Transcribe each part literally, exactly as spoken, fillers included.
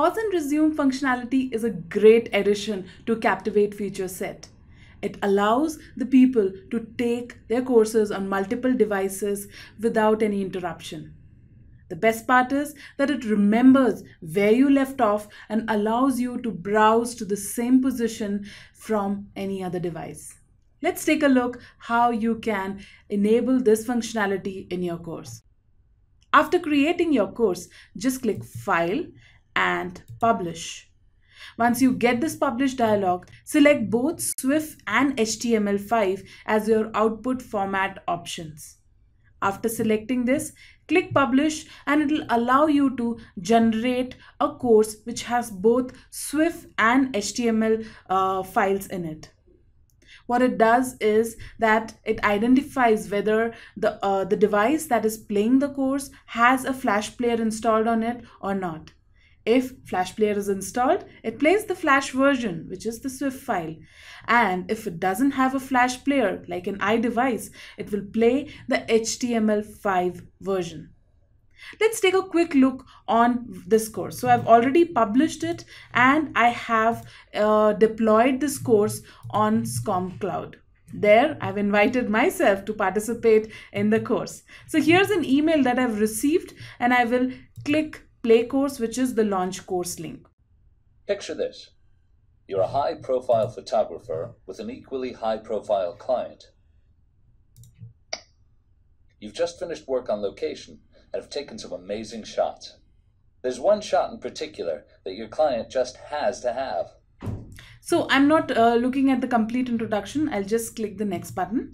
pause and resume functionality is a great addition to Captivate feature set. It allows the people to take their courses on multiple devices without any interruption. The best part is that it remembers where you left off and allows you to browse to the same position from any other device. Let's take a look how you can enable this functionality in your course. After creating your course, just click File and Publish. Once you get this Publish dialog, select both Swift and H T M L five as your output format options. After selecting this, click Publish and it will allow you to generate a course which has both Swift and H T M L uh, files in it. What it does is that it identifies whether the, uh, the device that is playing the course has a Flash Player installed on it or not. If Flash Player is installed, it plays the Flash version, which is the Swift file. And if it doesn't have a Flash Player, like an iDevice, it will play the H T M L five version. Let's take a quick look on this course. So I've already published it and I have uh, deployed this course on Scorm Cloud. There, I've invited myself to participate in the course. So here's an email that I've received and I will click Play Course, which is the Launch Course link. Picture this. You're a high-profile photographer with an equally high-profile client. You've just finished work on location and have taken some amazing shots. There's one shot in particular that your client just has to have. So I'm not uh, looking at the complete introduction. I'll just click the next button.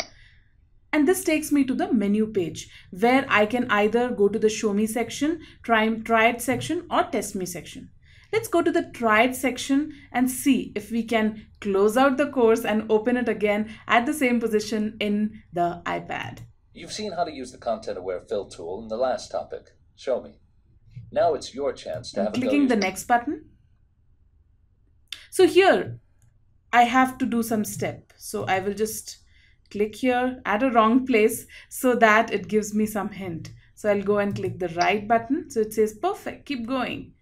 And this takes me to the menu page where I can either go to the Show Me section, try, try It section or Test Me section. Let's go to the Try It section and see if we can close out the course and open it again at the same position in the iPad. You've seen how to use the Content-Aware Fill tool in the last topic, Show Me. Now it's your chance to have a go. Clicking the next button. So here I have to do some step. So I will just click here at a wrong place so that it gives me some hint. So I'll go and click the right button. So it says perfect, keep going.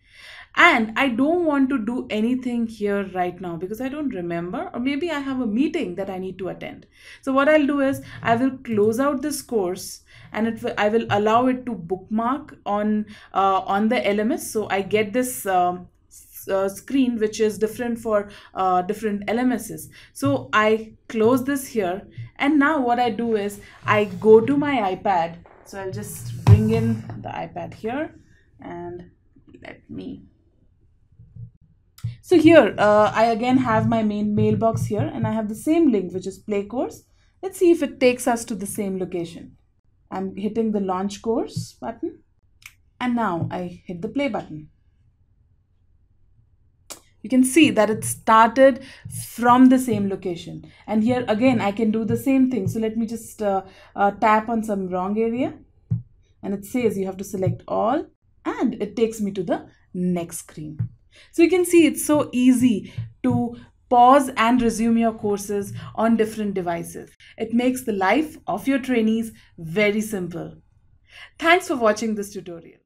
And I don't want to do anything here right now because I don't remember, or maybe I have a meeting that I need to attend. So what I'll do is I will close out this course and it will, I will allow it to bookmark on, uh, on the L M S. So I get this um, Uh, screen which is different for uh, different L M Ses. So I close this here and now what I do is I go to my iPad. So I'll just bring in the iPad here and let me. So here uh, I again have my main mailbox here and I have the same link which is Play Course. Let's see if it takes us to the same location. I'm hitting the Launch Course button and now I hit the play button. You can see that it started from the same location. And here again, I can do the same thing. So let me just uh, uh, tap on some wrong area. And it says you have to select all. And it takes me to the next screen. So you can see it's so easy to pause and resume your courses on different devices. It makes the life of your trainees very simple. Thanks for watching this tutorial.